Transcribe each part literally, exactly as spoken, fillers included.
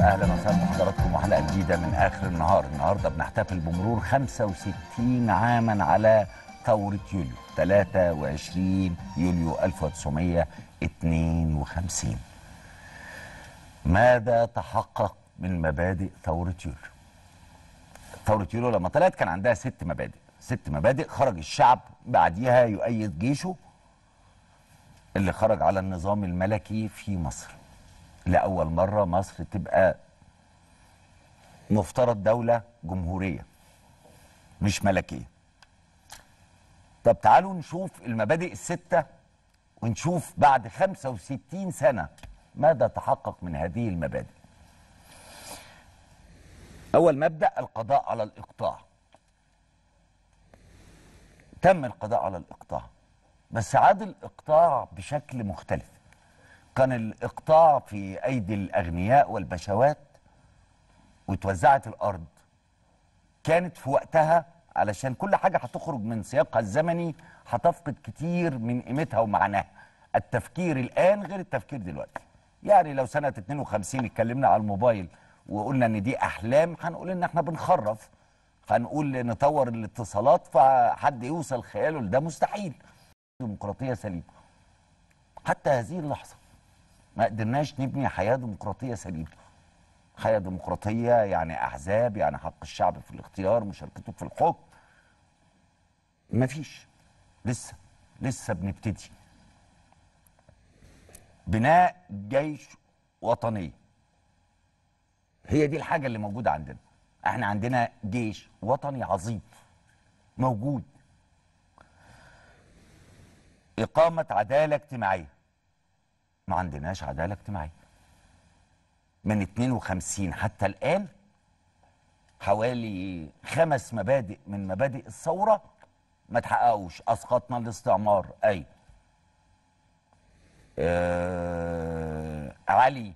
اهلا وسهلا بحضراتكم وحلقه جديده من اخر النهار. النهارده بنحتفل بمرور خمسة وستين عاما على ثوره يوليو، ثلاثة وعشرين يوليو ألف وتسعمية اتنين وخمسين. ماذا تحقق من مبادئ ثوره يوليو؟ ثوره يوليو لما طلعت كان عندها ست مبادئ، ست مبادئ خرج الشعب بعديها يؤيد جيشه اللي خرج على النظام الملكي في مصر. لأول مرة مصر تبقى مفترض دولة جمهورية مش ملكية. طب تعالوا نشوف المبادئ الستة ونشوف بعد خمسة وستين سنة ماذا تحقق من هذه المبادئ. أول مبدأ القضاء على الإقطاع. تم القضاء على الإقطاع، بس عاد الإقطاع بشكل مختلف. كان الإقطاع في أيدي الأغنياء والبشوات وتوزعت الأرض. كانت في وقتها علشان كل حاجة هتخرج من سياقها الزمني هتفقد كتير من قيمتها ومعناها. التفكير الآن غير التفكير دلوقتي. يعني لو سنة اتنين وخمسين اتكلمنا على الموبايل وقلنا إن دي أحلام، هنقول إن إحنا بنخرف، هنقول نطور الاتصالات فحد يوصل خياله لده مستحيل. ديمقراطية سليمة. حتى هذه اللحظة ما قدرناش نبني حياة ديمقراطية سليمة. حياة ديمقراطية يعني أحزاب، يعني حق الشعب في الاختيار، مشاركته في الحكم. مفيش. لسه لسه بنبتدي. بناء جيش وطني. هي دي الحاجة اللي موجودة عندنا. احنا عندنا جيش وطني عظيم موجود. إقامة عدالة اجتماعية. ما عندناش عدالة اجتماعية. من اتنين وخمسين حتى الآن حوالي خمس مبادئ من مبادئ الثورة ما تحققوش. أسقطنا الاستعمار، أي آه علي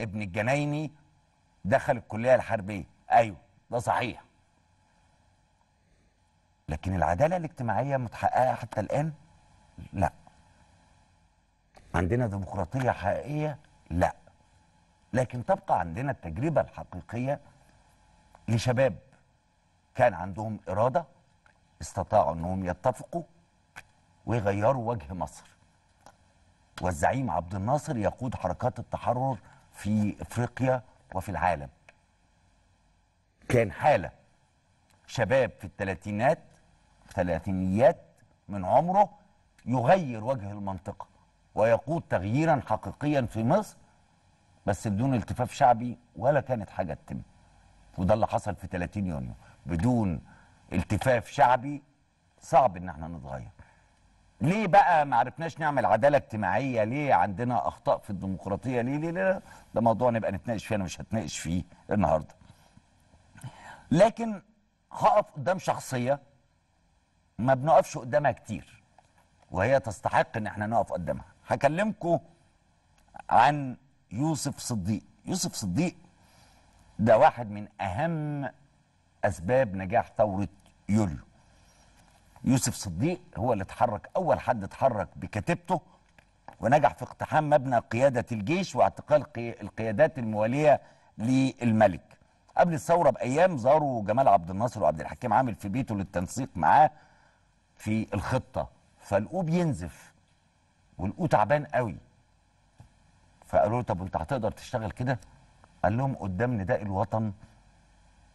ابن الجنايني دخل الكلية الحربية، أيوه ده صحيح، لكن العدالة الاجتماعية متحققة حتى الآن؟ لا. عندنا ديمقراطية حقيقية؟ لا، لكن تبقى عندنا التجربة الحقيقية لشباب كان عندهم إرادة، استطاعوا أنهم يتفقوا ويغيروا وجه مصر. والزعيم عبد الناصر يقود حركات التحرر في إفريقيا وفي العالم. كان حالة شباب في الثلاثينات ثلاثينيات من عمره يغير وجه المنطقة ويقود تغييرا حقيقيا في مصر، بس بدون التفاف شعبي ولا كانت حاجة تتم. وده اللي حصل في تلاتين يونيو. بدون التفاف شعبي صعب ان احنا نتغير. ليه بقى ما عرفناش نعمل عدالة اجتماعية؟ ليه عندنا اخطاء في الديمقراطية؟ ليه ليه ليه؟ ده موضوع نبقى نتناقش فيه، انا مش هتناقش فيه النهارده. لكن هقف قدام شخصية ما بنقفش قدامها كتير، وهي تستحق ان احنا نقف قدامها. هكلمكم عن يوسف صديق. يوسف صديق ده واحد من اهم اسباب نجاح ثورة يوليو. يوسف صديق هو اللي اتحرك، اول حد اتحرك بكتيبته ونجح في اقتحام مبنى قيادة الجيش واعتقال القيادات الموالية للملك. قبل الثورة بايام زاروا جمال عبد الناصر وعبد الحكيم عامل في بيته للتنسيق معاه في الخطة، فلقوه بينزف ولقوه تعبان قوي، فقالوا له طب انت هتقدر تشتغل كده؟ قال لهم قدام نداء الوطن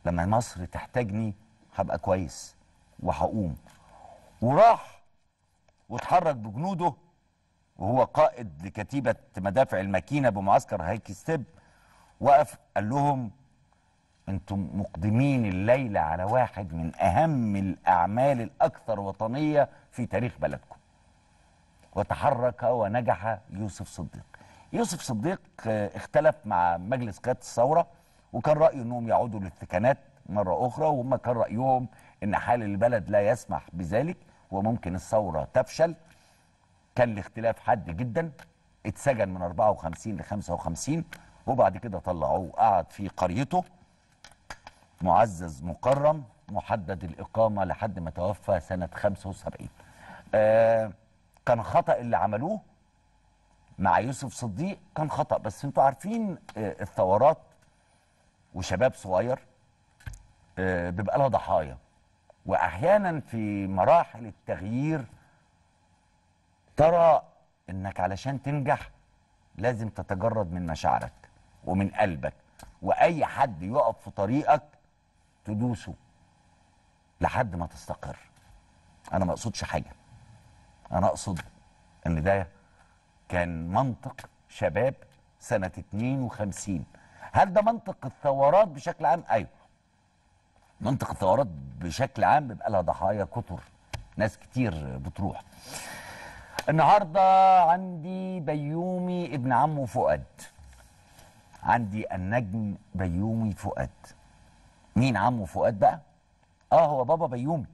لما مصر تحتاجني هبقى كويس وهقوم. وراح واتحرك بجنوده وهو قائد لكتيبة مدافع الماكينة بمعسكر هيكستيب. وقف قال لهم انتم مقدمين الليلة على واحد من اهم الاعمال الاكثر وطنية في تاريخ بلدكم. وتحرك ونجح يوسف صديق. يوسف صديق اختلف مع مجلس قيادة الثورة، وكان رأيه انهم يعودوا للثكنات مرة اخرى، وهم كان رأيهم ان حال البلد لا يسمح بذلك وممكن الثورة تفشل. كان الاختلاف حاد جدا. اتسجن من أربعة وخمسين ل خمسة وخمسين وبعد كده طلعوه وقعد في قريته، معزز مكرم محدد الإقامة لحد ما توفى سنة خمسة وسبعين. آه كان خطأ اللي عملوه مع يوسف صديق، كان خطأ، بس انتوا عارفين آه الثورات وشباب صغير بيبقى لها ضحايا، واحيانا في مراحل التغيير ترى انك علشان تنجح لازم تتجرد من مشاعرك ومن قلبك، واي حد يقف في طريقك تدوسه لحد ما تستقر. انا ما اقصدش حاجه، انا اقصد ان ده كان منطق شباب سنه اتنين وخمسين. هل ده منطق الثورات بشكل عام؟ ايوه، منطق الثورات بشكل عام بيبقى لها ضحايا كتر، ناس كتير بتروح. النهارده عندي بيومي ابن عمه فؤاد، عندي النجم بيومي فؤاد. مين عمه فؤاد بقى؟ اه هو بابا بيومي،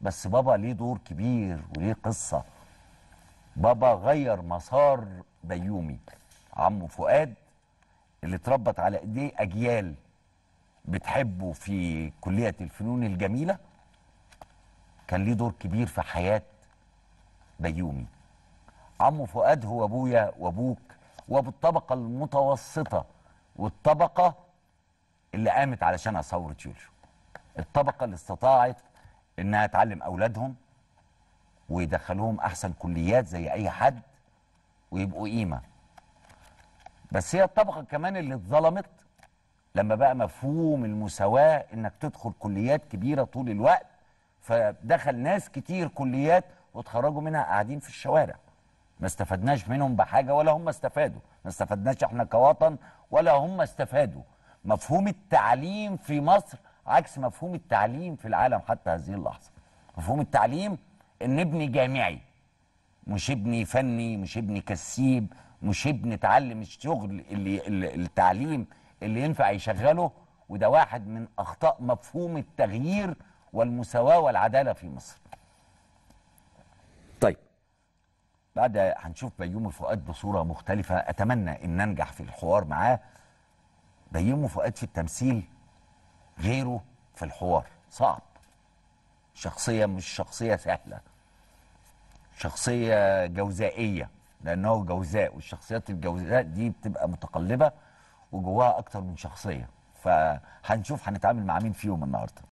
بس بابا ليه دور كبير وليه قصه. بابا غير مسار بيومي، عمه فؤاد اللي اتربت على ايديه اجيال بتحبه في كليه الفنون الجميله، كان ليه دور كبير في حياه بيومي. عمو فؤاد هو ابويا وابوك وبالطبقه المتوسطه، والطبقه اللي قامت علشانها ثوره يوليو، الطبقه اللي استطاعت انها تعلم اولادهم ويدخلوهم احسن كليات زي اي حد ويبقوا قيمه. بس هي الطبقه كمان اللي اتظلمت لما بقى مفهوم المساواه انك تدخل كليات كبيره طول الوقت، فدخل ناس كتير كليات وتخرجوا منها قاعدين في الشوارع، ما استفدناش منهم بحاجه ولا هم استفادوا، ما استفدناش احنا كوطن ولا هم استفادوا. مفهوم التعليم في مصر عكس مفهوم التعليم في العالم حتى هذه اللحظه. مفهوم التعليم ان ابني جامعي، مش ابني فني، مش ابني كسيب، مش ابني اتعلم الشغل اللي التعليم اللي ينفع يشغله. وده واحد من اخطاء مفهوم التغيير والمساواه والعداله في مصر. بعد هنشوف بيومي فؤاد بصورة مختلفة، أتمنى إن ننجح في الحوار معاه. بيومي فؤاد في التمثيل غيره في الحوار، صعب. شخصية مش شخصية سهلة، شخصية جوزائية، لأنه جوزاء، والشخصيات الجوزاء دي بتبقى متقلبة وجواها أكتر من شخصية. فهنشوف هنتعامل مع مين فيهم النهاردة.